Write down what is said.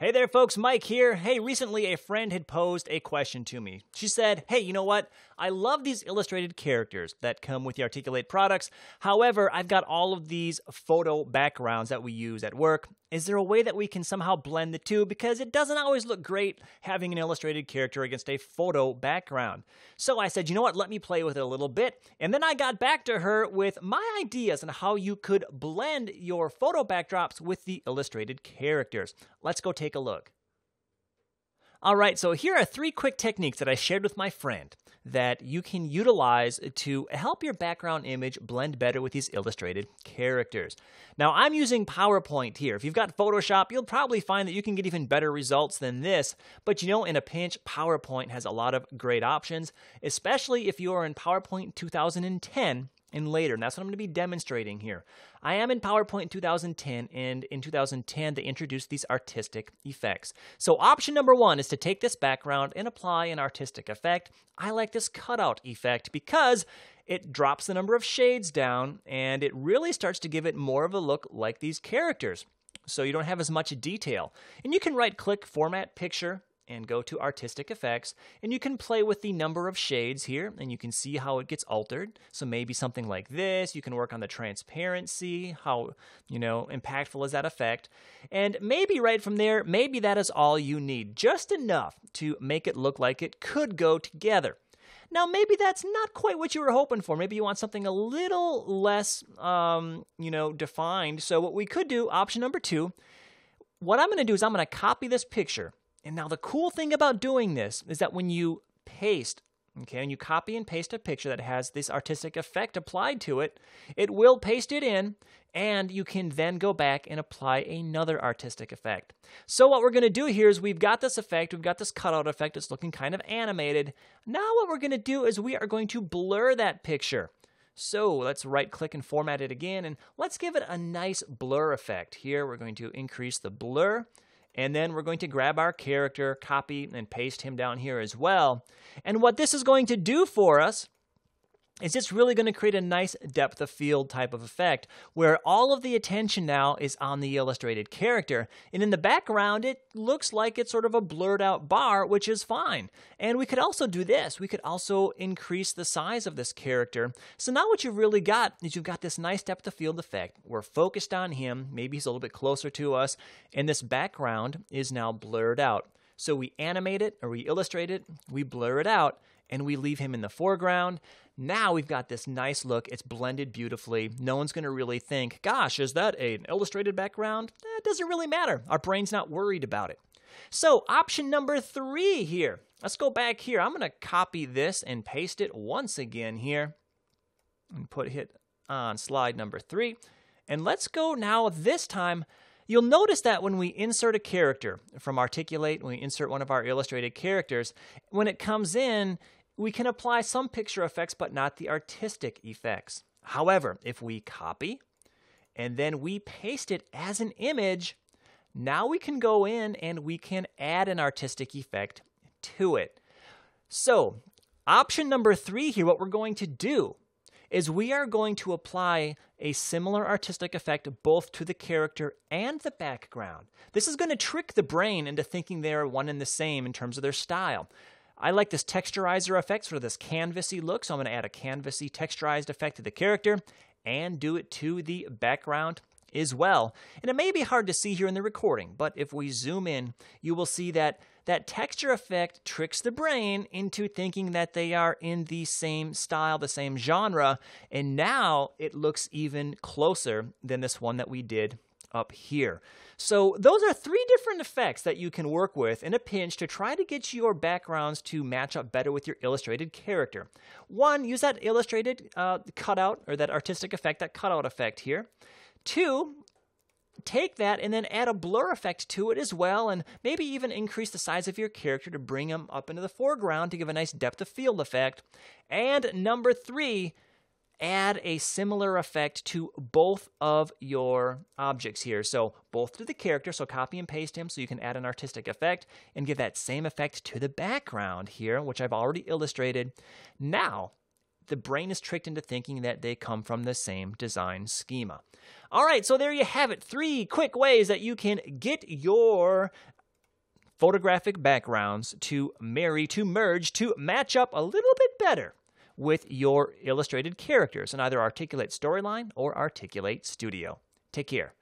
Hey there folks, Mike here. Hey, recently a friend had posed a question to me. She said, hey, you know what? I love these illustrated characters that come with the Articulate products. However, I've got all of these photo backgrounds that we use at work. Is there a way that we can somehow blend the two? Because it doesn't always look great having an illustrated character against a photo background. So I said, you know what? Let me play with it a little bit. And then I got back to her with my ideas on how you could blend your photo backdrops with the illustrated characters. Let's go take a look. All right, so here are three quick techniques that I shared with my friend that you can utilize to help your background image blend better with these illustrated characters. Now, I'm using PowerPoint here. If you've got Photoshop, you'll probably find that you can get even better results than this, but you know, in a pinch, PowerPoint has a lot of great options, especially if you are in PowerPoint 2010 and later, and that's what I'm going to be demonstrating here. I am in PowerPoint 2010, and in 2010, they introduced these artistic effects. So option number one is to take this background and apply an artistic effect. I like this cutout effect because it drops the number of shades down, and it really starts to give it more of a look like these characters, so you don't have as much detail. And you can right-click Format Picture, and go to Artistic Effects, and you can play with the number of shades here, and you can see how it gets altered. So maybe something like this, you can work on the transparency, how, you know, impactful is that effect. And maybe right from there, maybe that is all you need, just enough to make it look like it could go together. Now, maybe that's not quite what you were hoping for. Maybe you want something a little less, you know, defined. So what we could do, option number two, what I'm going to do is I'm going to copy this picture. And now the cool thing about doing this is that when you paste, okay, and you copy and paste a picture that has this artistic effect applied to it, it will paste it in, and you can then go back and apply another artistic effect. So what we're going to do here is we've got this effect, we've got this cutout effect, it's looking kind of animated. Now what we're going to do is we are going to blur that picture. So let's right-click and format it again, and let's give it a nice blur effect. Here we're going to increase the blur. And then we're going to grab our character, copy, and paste him down here as well. And what this is going to do for us is it's really going to create a nice depth of field type of effect where all of the attention now is on the illustrated character. And in the background, it looks like it's sort of a blurred out bar, which is fine. And we could also do this. We could also increase the size of this character. So now what you've really got is you've got this nice depth of field effect. We're focused on him. Maybe he's a little bit closer to us. And this background is now blurred out. So we animate it, or we illustrate it, we blur it out, and we leave him in the foreground. Now we've got this nice look. It's blended beautifully. No one's going to really think, gosh, is that an illustrated background? It doesn't really matter. Our brain's not worried about it. So option number three here. Let's go back here. I'm going to copy this and paste it once again here and hit on slide number three. And let's go now this time. You'll notice that when we insert a character from Articulate, when we insert one of our illustrated characters, when it comes in, we can apply some picture effects, but not the artistic effects. However, if we copy and then we paste it as an image, now we can go in and we can add an artistic effect to it. So, option number three here, what we're going to do is we are going to apply a similar artistic effect both to the character and the background. This is going to trick the brain into thinking they are one and the same in terms of their style. I like this texturizer effect, sort of this canvassy look, so I'm going to add a canvassy texturized effect to the character and do it to the background as well. And it may be hard to see here in the recording, but if we zoom in, you will see that that texture effect tricks the brain into thinking that they are in the same style, the same genre, and now it looks even closer than this one that we did up here. So those are three different effects that you can work with in a pinch to try to get your backgrounds to match up better with your illustrated character. One, use that illustrated cutout or that artistic effect, that cutout effect here. Two, take that and then add a blur effect to it as well, and maybe even increase the size of your character to bring them up into the foreground to give a nice depth of field effect. And number three, add a similar effect to both of your objects here. So both to the character, so copy and paste him so you can add an artistic effect, and give that same effect to the background here, which I've already illustrated. Now, the brain is tricked into thinking that they come from the same design schema. All right, so there you have it. Three quick ways that you can get your photographic backgrounds to marry, to merge, to match up a little bit better with your illustrated characters and either Articulate Storyline or Articulate Studio. Take care.